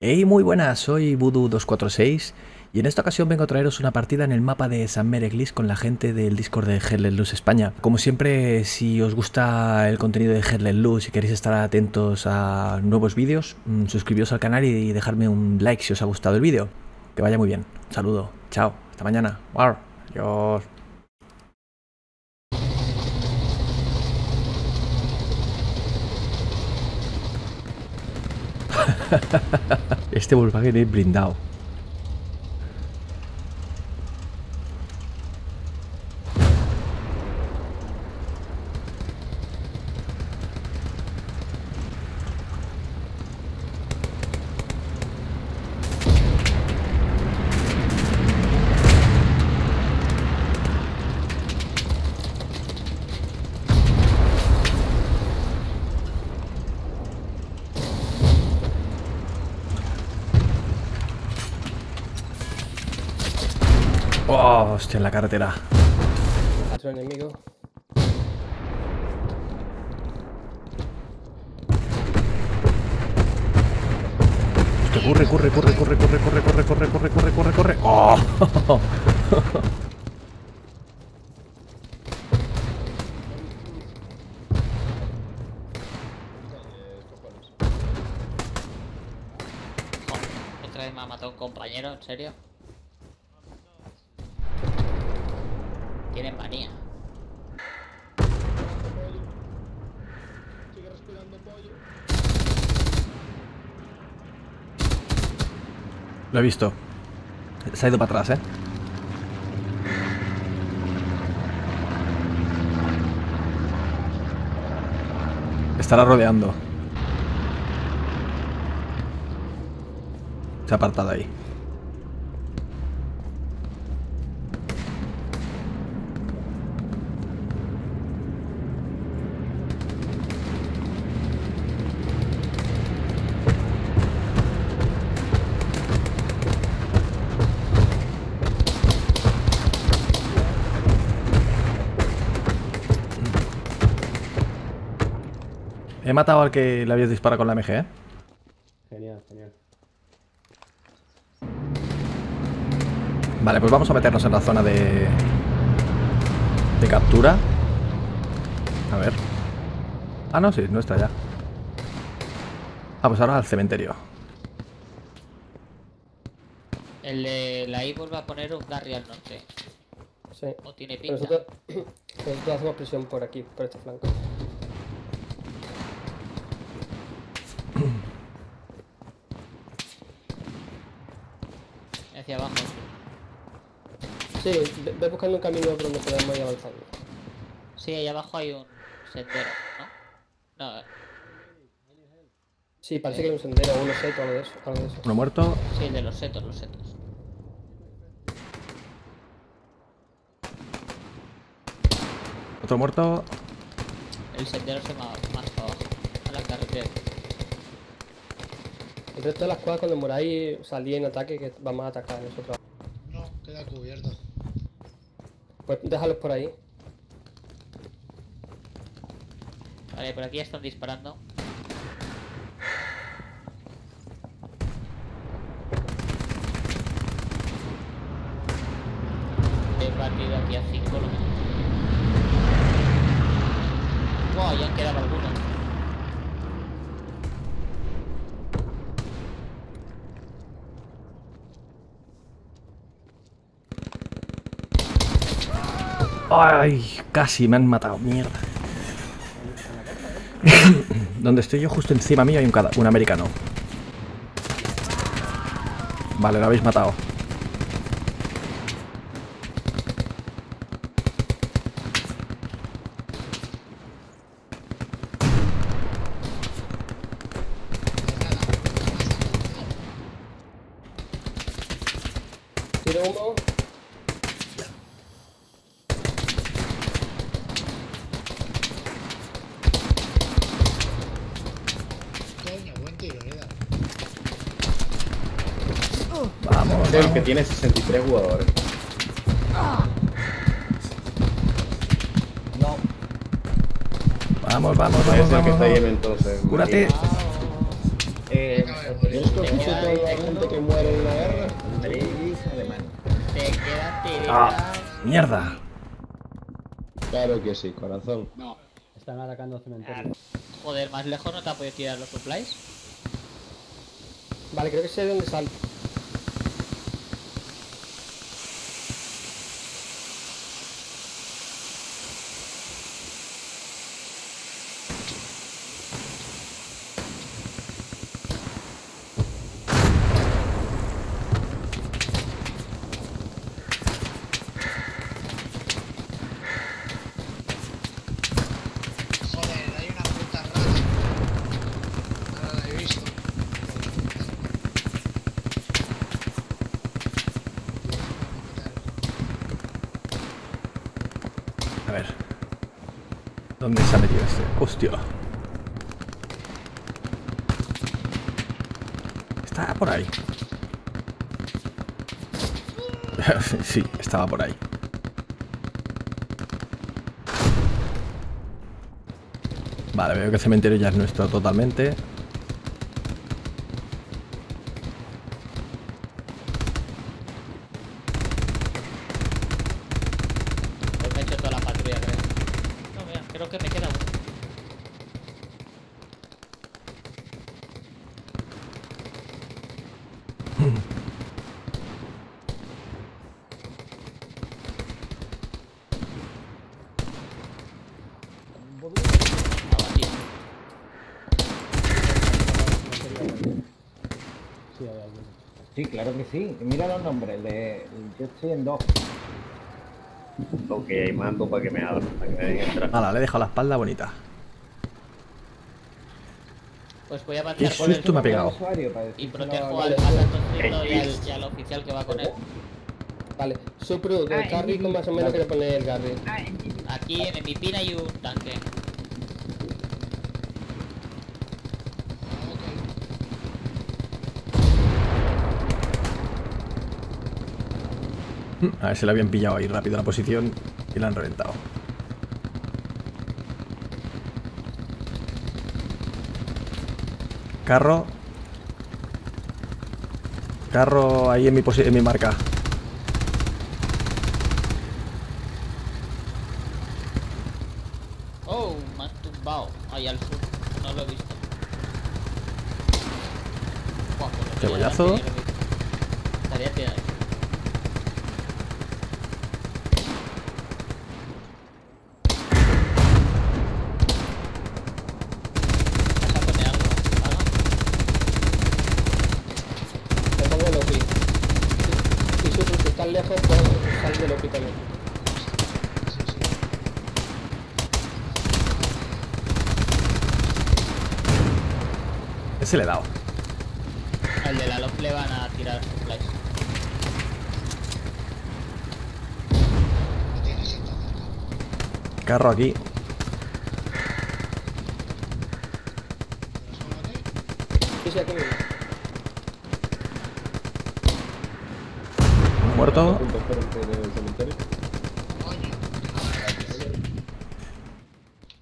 Hey, muy buenas, soy Voodoo246 y en esta ocasión vengo a traeros una partida en el mapa de Sainte Mere Eglise con la gente del Discord de Hell Let Loose España. Como siempre, si os gusta el contenido de Hell Let Loose y queréis estar atentos a nuevos vídeos, suscribiros al canal y dejadme un like si os ha gustado el vídeo. Que vaya muy bien. Un saludo. Chao. Hasta mañana. Adiós. Este Volkswagen es blindado. Oh, hostia, en la carretera. Otro enemigo. Hostia, corre. Oh. Otra vez me ha matado un compañero, ¿en serio? Tienen manía. Sigue respirando pollo. Lo he visto. Se ha ido para atrás, Estará rodeando. Se ha apartado ahí. He matado al que le habías disparado con la MG, Genial. Vale, pues vamos a meternos en la zona de captura. A ver. Ah, no, sí, no está ya. Ah, pues ahora al cementerio. El de la Ibor va a poner un Garry al norte. Sí. O tiene pinta. Nosotros hacemos presión por aquí, por este flanco. Hacia abajo. Sí, ve buscando un camino por donde podemos ir avanzando. Sí, ahí abajo hay un sendero, ¿no? No. Sí, parece que hay un sendero, unos setos, algo de eso. ¿Uno muerto? Sí, el de los setos, ¿Otro muerto? El sendero se va más para abajo, a la carretera. El resto de las cuadras cuando moráis salí en ataque que vamos a atacar nosotros. No, queda cubierto. Pues déjalos por ahí. Vale, por aquí están disparando. He partido aquí a 5 lo menos. Wow, ya han quedado algunos. Ay, casi me han matado, mierda. Donde estoy yo, justo encima mío, hay un americano. Vale, lo habéis matado. Tiro uno. Vamos. El que tiene 63 jugadores. No. Vamos. Es el que está ahí entonces. Cúrate. que... ¿Esto es la gente que muere en la guerra? Andrés alemán. Te quedaste de... ¡Ah! ¡Mierda! Claro que sí, corazón. No. Están atacando al cementerio. Joder, más lejos no te ha podido tirar los supplies. Vale, creo que sé de dónde salto. ¿Dónde se ha metido este? ¡Hostia! Estaba por ahí. Sí, estaba por ahí. Vale, veo que el cementerio ya es nuestro totalmente. Sí, claro que sí. Mira los nombres. Yo estoy en 2. Ok, mando para que me abran, para que me den entrar. Hala, le he dejado la espalda bonita. Pues voy a avanzar por el usuario y protejo al asesino y al oficial que va con él. Vale, Supru, del carry más o menos quiero poner el carry. Aquí en mi pina hay un tanque. A ver, se la habían pillado ahí rápido la posición y la han reventado. Carro. Carro ahí en mi marca. Oh, me han tumbado. Ahí al sur. No lo he visto. Cebollazo. Se le he dado. Al de la LOP le van a tirar supplies. Carro aquí. Muerto.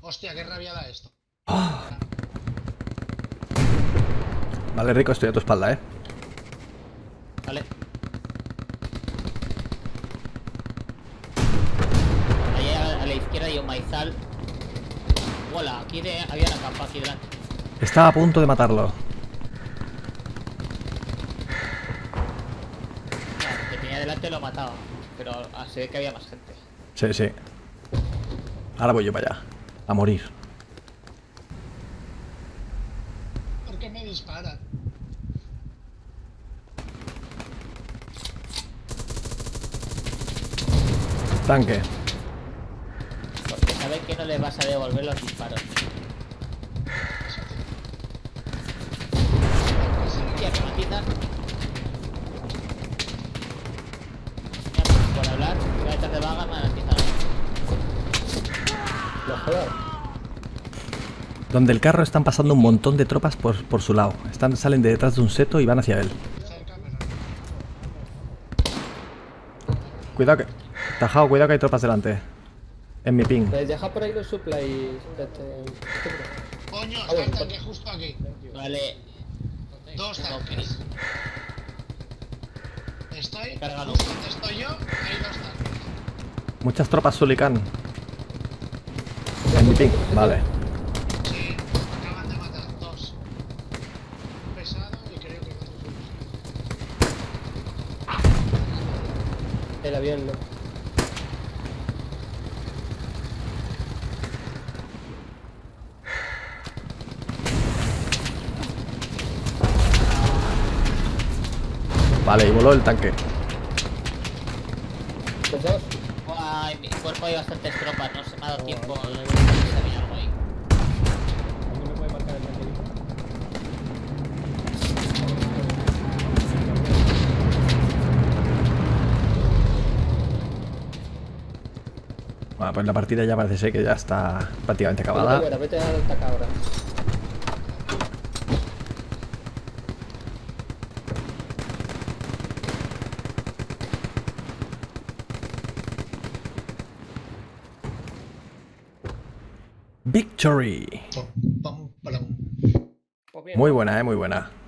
Hostia, qué rabia da esto. Vale, Rico, estoy a tu espalda, Vale. Allá a la izquierda hay un maizal. Hola, aquí había una campa aquí delante. Estaba a punto de matarlo. El que tenía delante lo ha matado, pero se ve que había más gente. Sí, sí. Ahora voy yo para allá, a morir. ¿Por qué me disparan? Tanque. Porque sabes que no le vas a devolver los disparos. Hostia, que me quitan. Ya, por hablar, cada vez que te vaga me han quitado. Lo joder. Donde el carro están pasando un montón de tropas por su lado. Salen de detrás de un seto y van hacia él. Cuidado que... Tajao, cuidado que hay tropas delante. En mi ping. Deja por ahí los supplies. Coño, está el tanque justo aquí. Vale. dos tanques. Estoy cargado. Donde estoy yo, hay dos tanques. Muchas tropas Sulican. ¿MVP? Vale. Sí, acaban de matar dos. Pesado y creo que otros. El avión no. Vale, y voló el tanque. ¿Dos? Buah, en mi cuerpo hay bastantes tropas, no se me ha dado tiempo. No, algo ahí. ¿Alguien me puede marcar el tanque? Bueno, pues la partida ya parece ser que ya está prácticamente acabada. Bueno, vete a dar el taca ahora. Victory. Muy buena, muy buena.